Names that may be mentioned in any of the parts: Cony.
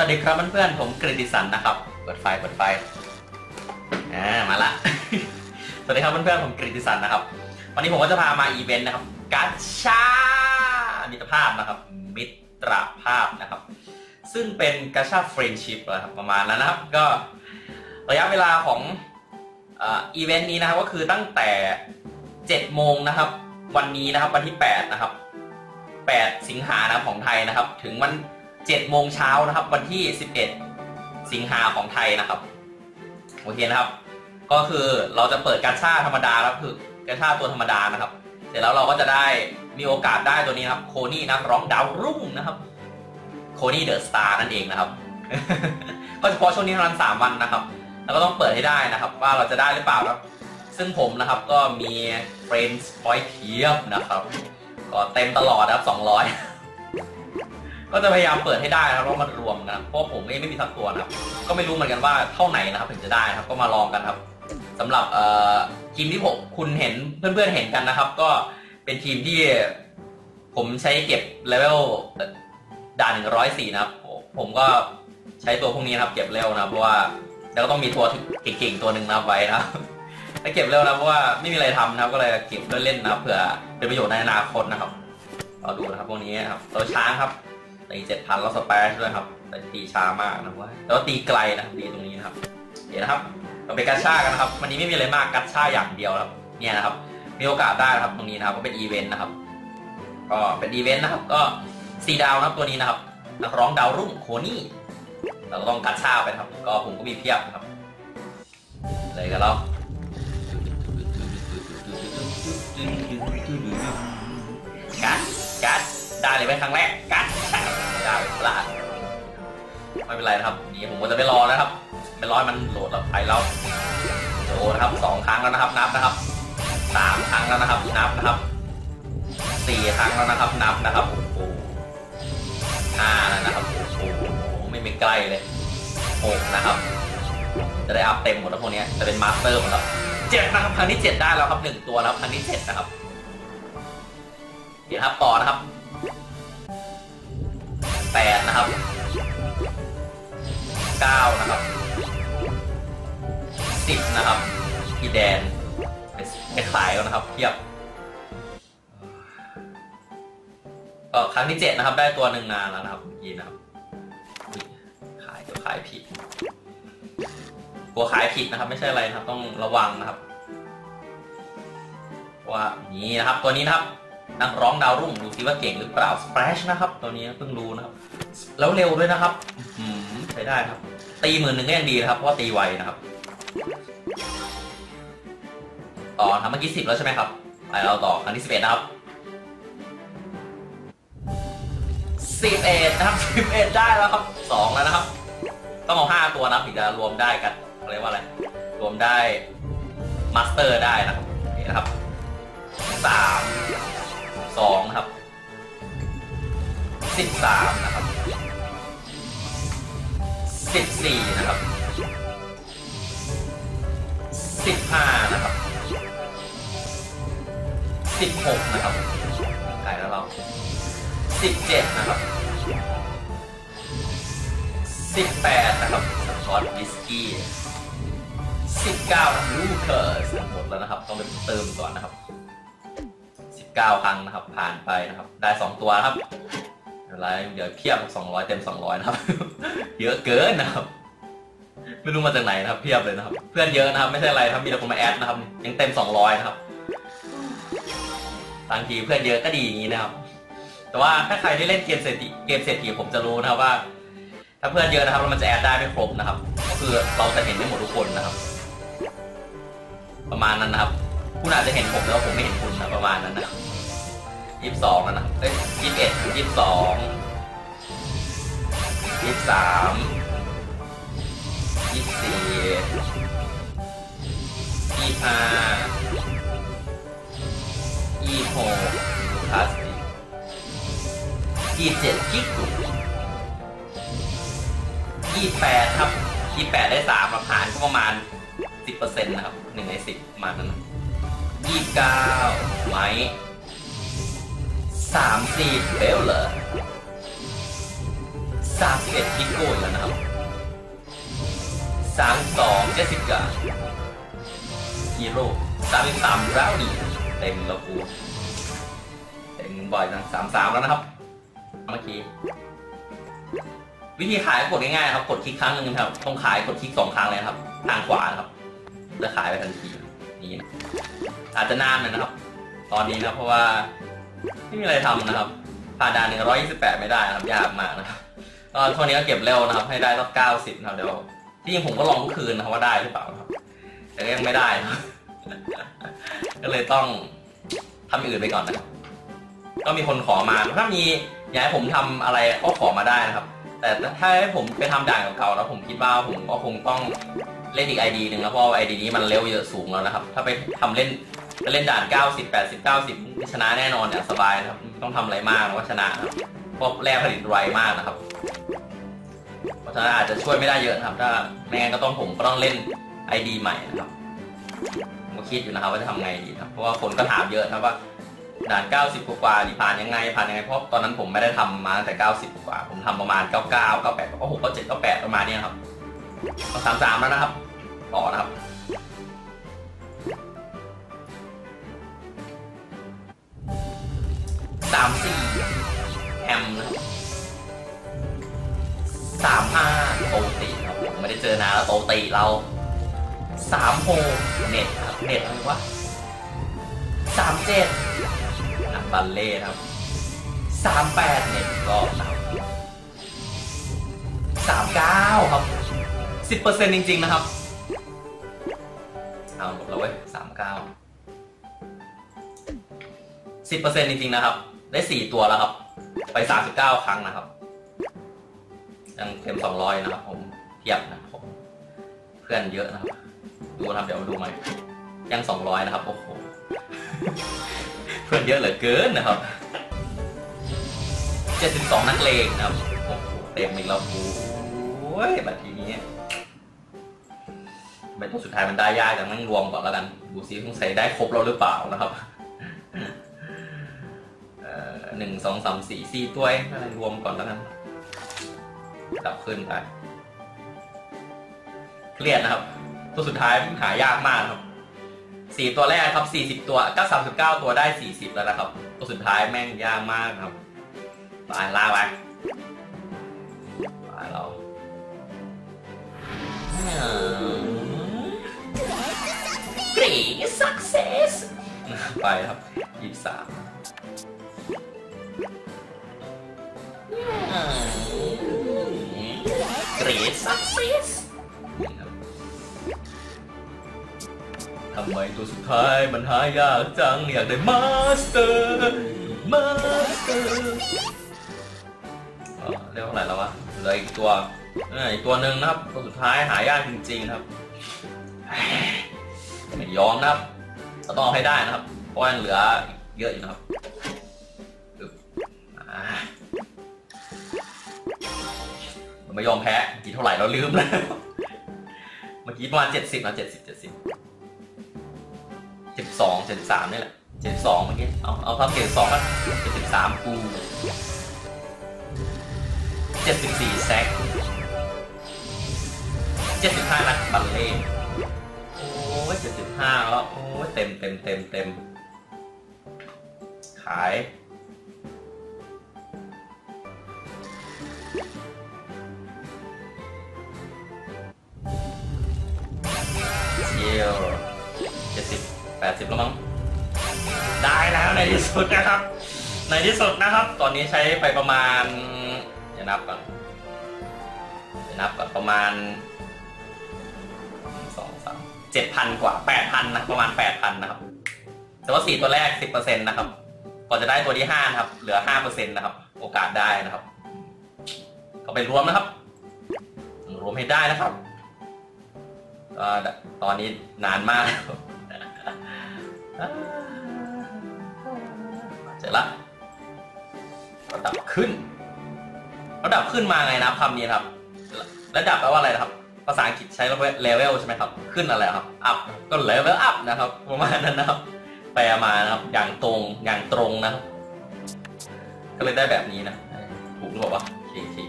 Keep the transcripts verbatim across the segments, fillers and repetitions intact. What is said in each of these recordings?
วัสดีครับเพื่อนๆผมกฤติสันนะครับเปิดไฟเปิดไฟอ่ามาละ สวัสดีครับเพื่อนๆผมกฤติสันนะครับวันนี้ผมก็จะพามาอีเวนต์นะครับกาชามิตรภาพนะครับมิตรภาพนะครับซึ่งเป็นกาชาเฟรนด์ชิพนะครับประมาณนั้นนะครับก็ระยะเวลาของอีเวนต์นี้นะครับก็คือตั้งแต่เจ็ดโมงนะครับวันนี้นะครับวันที่แปดนะครับแปดสิงหาคมของไทยนะครับถึงวันเจ็ดโมงเช้านะครับวันที่สิบเอ็ดสิงหาคมของไทยนะครับโอเคนะครับก็คือเราจะเปิดกาชาธรรมดาครับคือกาชาตัวธรรมดานะครับเสร็จแล้วเราก็จะได้มีโอกาสได้ตัวนี้ครับโคนี่นักร้องดาวรุ่งนะครับโคนี่เดอะสตาร์นั่นเองนะครับ ก็เฉพาะช่วงนี้เท่านั้นสามวันนะครับแล้วก็ต้องเปิดให้ได้นะครับว่าเราจะได้หรือเปล่าครับซึ่งผมนะครับก็มีเฟรนด์พอยต์เทียบนะครับก็เต็มตลอดนะครับสองร้อย ก็จะพยายามเปิดให้ได้นะครับแล้วมันรวมกันเพราะผมไม่มีสักตัวนะครับก็ไม่รู้เหมือนกันว่าเท่าไหร่นะครับถึงจะได้นะครับก็มาลองกันครับสำหรับทีมที่ผมคุณเห็นเพื่อนๆเห็นกันนะครับก็เป็นทีมที่ผมใช้เก็บเลเวลด่านหนึ่งร้อยสี่นะครับผมก็ใช้ตัวพวกนี้นะครับเก็บเร็วนะเพราะว่าแล้วก็ต้องมีตัวเก่งๆตัวหนึ่งนะไว้นะถ้าเก็บเร็วนะเพราะว่าไม่มีอะไรทำนะครับก็เลยเก็บเล่นๆนะเผื่อเป็นประโยชน์ในอนาคตนะครับเราดูนะครับพวกนี้ครับตัวช้างครับตีเจ็ดพันแล้วสแปชด้วยครับแต่ตีช้ามากนะว่าแล้วตีไกลนะตีตรงนี้นะครับเดี๋ยวนะครับเราไปกัชช่ากันนะครับวันนี้ไม่มีอะไรมากกัชช่าอย่างเดียวครับเนี่ยนะครับมีโอกาสได้นะครับตรงนี้นะครับก็เป็นอีเวนต์นะครับก็เป็นอีเวนต์นะครับก็สี่ดาวนะครับตัวนี้นะครับนักร้องดาวรุ่งโคนี่เราก็ต้องกัชช่าไปครับก็ผมก็มีเพียบครับเลยกันแล้วกัดกัดได้เลยเป็นครั้งแรกกัดได้พลาดไม่เป็นไรนะครับนี่ผมก็จะไปรอนะครับไปรอมันโหลดแล้วไปแล้วโอ้นะครับสองครั้งแล้วนะครับนับนะครับสามครั้งแล้วนะครับนับนะครับสี่ครั้งแล้วนะครับนับนะครับโอ้โหห้าแล้วนะครับโอ้โหไม่มีใกล้เลยหกนะครับจะได้อัพเต็มหมดแล้วพวกนี้จะเป็นมาสเตอร์หมดแล้วเจ็ดนะครับครั้งที่เจ็ดได้แล้วครับหนึ่งตัวแล้วครั้งที่เจ็ดนะครับเดี๋ยวครับต่อนะครับแปดนะครับเก้านะครับสิบนะครับพีแดนไปขายแล้วนะครับเทียบก็ครั้งที่เจ็ดนะครับได้ตัวหนึ่งนานแล้วนะครับยีนะครับขายตัวขายผิดกลัวขายผิดนะครับไม่ใช่อะไรนะครับต้องระวังนะครับว่านี่นะครับตัวนี้นะครับนักร้องดาวรุ่งดูซิว่าเก่งหรือเปล่าสเปรชนะครับตัวนี้เพิ่งรู้นะครับแล้วเร็วด้วยนะครับอืมใช้ได้ครับตีหมื่นหนึ่งก็ยังดีนะครับเพราะตีไวนะครับต่อครับเมื่อกี้สิบแล้วใช่ไหมครับไปเราต่อครั้งที่สิบเอ็ดนะครับสิบเอ็ดนะครับสิบเอ็ดได้แล้วครับสองแล้วนะครับต้องเอาห้าตัวนะถึงจะรวมได้กันเรียกว่าอะไรรวมได้มาสเตอร์ได้นะครับนี่นะครับสามสองนะครับสิบสามนะครับสิบสี่นะครับสิบห้านะครับสิบหกนะครับไกลแล้วเราสิบเจ็ดนะครับสิบแปดนะครับสกอตวิสกี้สิบเก้าลูเคิร์สหมดแล้วนะครับต้องไปเติมก่อนนะครับสิบเก้าครั้งนะครับผ่านไปนะครับได้สองตัวนะครับอะไรเดี๋ยวเพียบสองร้อยเต็มสองร้อยนะครับ เยอะเกินนะครับไม่รู้มาจากไหนนะครับเพียบเลยนะครับเพื่อนเยอะนะครับไม่ใช่อะไรครับมีแต่คนมาแอดนะครับยังเต็มสองร้อยนะครับบางทีเพื่อนเยอะก็ดีอย่างนี้นะครับแต่ว่าถ้าใครได้เล่นเกมเศรษฐีเกมเศรษฐีผมจะรู้นะครับว่าถ้าเพื่อนเยอะนะครับมันจะแอดได้ไม่ครบนะครับก็คือเราจะเห็นได้หมดทุกคนนะครับประมาณนั้นนะครับคุณอาจจะเห็นผมแล้วผมไม่เห็นคุณนะประมาณนั้นนะยี่สิบสองนะเอ้ยยี่สิบเอ็ดยี่สิบสองยี่สิบสามยี่สิบสี่ยี่สิบห้ายี่สิบหกพาสติยี่สิบเจ็ดคิกยี่สิบแปดครับยี่สิบแปดได้สามหลักฐานก็ประมาณสิบเปอร์เซ็นต์นะครับหนึ่งในสิบประมาณนั้นยี่สิบเก้าไม้สามสี่เบลเลอร์ สามสิบเอ็ดพิกโกนแล้วนะครับสามสิบสองเจสิก้าฮีโร่สามสิบสามราวนี่เต็มแล้วกูเต็มบ่อยนะสามสิบสามแล้วนะครับเมื่อกี้วิธีขายกดง่ายๆครับกดคลิกครั้งหนึ่งครับต้องขายกดคลิกสองครั้งเลยครับทางขวาครับจะขายไปทันทีนี่นะอาจจะนานนะครับตอนนี้นะเพราะว่าไม่มีอะไรทำนะครับผ่านด่านหนึ่งร้อยยี่สิบแปดไม่ได้นะครับยากมากนะครับก็ช่วงนี้ก็เก็บเร็วนะครับให้ได้รอบเก้าสิบนะครับเดี๋ยวที่จริงผมก็ลองทุกคืนนะครับว่าได้หรือเปล่าครับแต่ก็ยังไม่ได้นะก็เลยต้องทำอย่างอื่นไปก่อนนะครับก็มีคนขอมาถ้ามีอยากให้ผมทำอะไรก็ขอมาได้นะครับแต่ถ้าให้ผมไปทำด่านเก่าๆแล้วผมคิดว่าผมก็คงต้องเล่นอีก ไอ ดี หนึ่งแล้วเพราะ ไอ ดี นี้มันเร็วเยอะสูงแล้วนะครับถ้าไปทำเล่นเล่นด่านเก้าสิบ แปดสิบ เก้าสิบชนะแน่นอนเนี่ยสบายนะครับต้องทำอะไรมากว่าชนะเพราะแร่ผลิตไวมากนะครับเพราะฉะนั้นอาจจะช่วยไม่ได้เยอะนะครับถ้าไม่งั้นก็ต้องผมก็ต้องเล่น ไอ ดี ใหม่นะครับผมคิดอยู่นะครับว่าจะทำไงดีครับเพราะว่าคนก็ถามเยอะครับว่าด่านเก้าสิบกว่าผ่านยังไงผ่านยังไงเพราะตอนนั้นผมไม่ได้ทำมาตั้งแต่เก้าสิบกว่าผมทำประมาณเก้าสิบเก้า เก้าสิบแปด เก้าสิบหก เก้าสิบเจ็ด เก้าสิบแปดประมาณนี้ครับสามสามแล้วนะครับต่อนะครับสามสี่แฮมนะสามห้าโตตีครับผมไม่ได้เจอนานแล้วโตตีเราสามหกเน็ตครับเน็ตอะไรวะสามเจ็ดนักบัลเล่ครับสามแปดเน็ตก็สามเก้าครับสิบเปอร์เซ็นต์จริงๆนะครับเอาหลบแล้วเว้ยสามเก้าสิบเปอร์เซ็นต์จริงๆนะครับได้สี่ตัวแล้วครับไปสามสิบเก้าครั้งนะครับยังเต็มสองร้อยนะครับผมเทียบนะครับเพื่อนเยอะนะครับดูนะครับเดี๋ยวมาดูใหม่ยังสองร้อยนะครับโอ้โหเพื่อนเยอะเหลือเกินนะครับเจ็ดสิบสองนักเลงนะครับโอ้โหเต็มอีกแล้วกูโอ้ยบัดทีนี้ไปตัวสุดท้ายมันได้ยากแต่ต้องรวมก่อนแล้วกันดูซิต้องใส่ได้ครบเราหรือเปล่านะครับหนึ่งสองสามสี่สี่ตัวรวมก่อนแล้วกันกลับขึ้นไปเครียดนะครับตัวสุดท้ายหายากมากครับสี่ตัวแรกครับสี่สิบตัวก็สามสิบเก้าตัวได้สี่สิบแล้วนะครับตัวสุดท้ายแม่งยากมากครับตายลาไปตายเรากรี๊ดสักเซสไปครับยี่สิบสามกรี๊ดสักเซสทำไมตัวสุดท้ายมันหายากจังอยากได้มาสเตอร์มาสเตอร์เรียกเท่าไหร่แล้ววะเหลืออีกตัวอีกตัวหนึ่งนะครับตัวสุดท้ายหายากจริงๆครับไม่ยอมนะครับเราต้องเอาให้ได้นะครับเพราะยังเหลือเยอะอยู่นะครับเราไม่ยอมแพ้กี่เท่าไหร่เราลืมแล้วเมื่อกี้ประมาณเจ็ดสิบนะเจ็ดสิบเจ็ดสิบเจ็ดสิบสอง เจ็ดสิบสามนี่แหละเจ็ดสิบสองเมื่อกี้เอาเอาครับเจ็ดสิบสองครับเจ็ดสิบสามกูเจ็ดสิบสี่แซกเจ็ดสิบห้านักบัลเล่โอ้ยเจ็ดสิบห้าแล้วโอ้ยเต็มเต็มเต็มเต็มขายเชียวเจ็ดสิบแปดสิบแล้วมั้งได้แล้วในที่สุดนะครับในที่สุดนะครับตอนนี้ใช้ไปประมาณจะนับก่อนจะนับก่อนประมาณสองสามเจ็ดพันกว่าแปดพันนะประมาณแปดพันนะครับแต่ว่าสี่ตัวแรกสิบเปอร์เซ็นต์นะครับก่อนจะได้ตัวที่ห้านะครับเหลือห้าเปอร์เซ็นต์นะครับโอกาสได้นะครับก็ไปรวมนะครับรวมให้ได้นะครับก็ตอนนี้นานมากเสร็จละระดับขึ้นระดับขึ้นมาไงนะคำนี้ครับระดับแปลว่าอะไรครับภาษาอังกฤษใช้เลเวลใช่ไหมครับขึ้นอะไรครับอัพก็เลเวลอัพนะครับประมาณนั้นนะครับแปลมานะครับอย่างตรงอย่างตรงนะก็เลยได้แบบนี้นะถูกหรือเปล่าวะทีที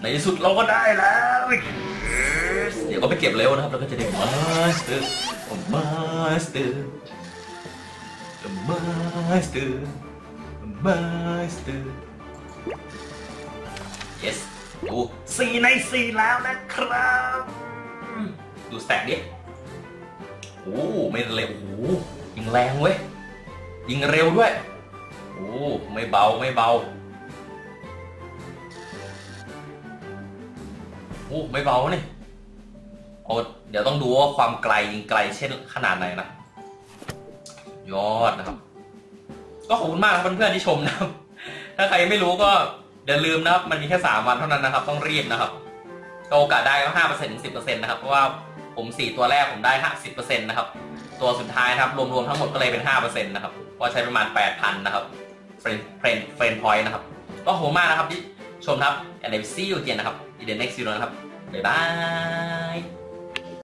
ในที่สุดเราก็ได้แล้วเดี๋ยวก็ไปเก็บเร็วนะครับแล้วก็จะได้มาสเตอร์มาสเตอร์มาสเตอร์มาสเตอร์ yes ดูสี่ในสี่แล้วนะครับดูสแต็กดิโอ้ไม่เร็วโอ้ยิงแรงเว้ยยิงเร็วด้วยโอ้ไม่เบาไม่เบาโอ้ไม่เบาเนี่ยโอ้เดี๋ยวต้องดูว่าความไกลยิงไกลเช่นขนาดไหนนะยอดนะครับก็ขอบคุณมากครับเพื่อนๆที่ชมนะครับถ้าใครไม่รู้ก็อย่าลืมนะครับมันมีแค่สามวันเท่านั้นนะครับต้องรีบนะครับโอกาสได้ก็ห้าเปอร์เซ็นต์ถึงสิบเปอร์เซ็นต์นะครับเพราะว่าผมสี่ตัวแรกผมได้ห้าสิบเปอร์เซ็นต์นะครับตัวสุดท้ายนะครับรวมๆทั้งหมดก็เลยเป็นห้าเปอร์เซ็นต์นะครับก็ใช้ประมาณแปดพันนะครับเฟรนเฟรนเฟรนพอยต์นะครับก็ขอบคุณมากนะครับที่ชมครับ and I will see you again นะครับ in the next video นะครับบ๊ายบาย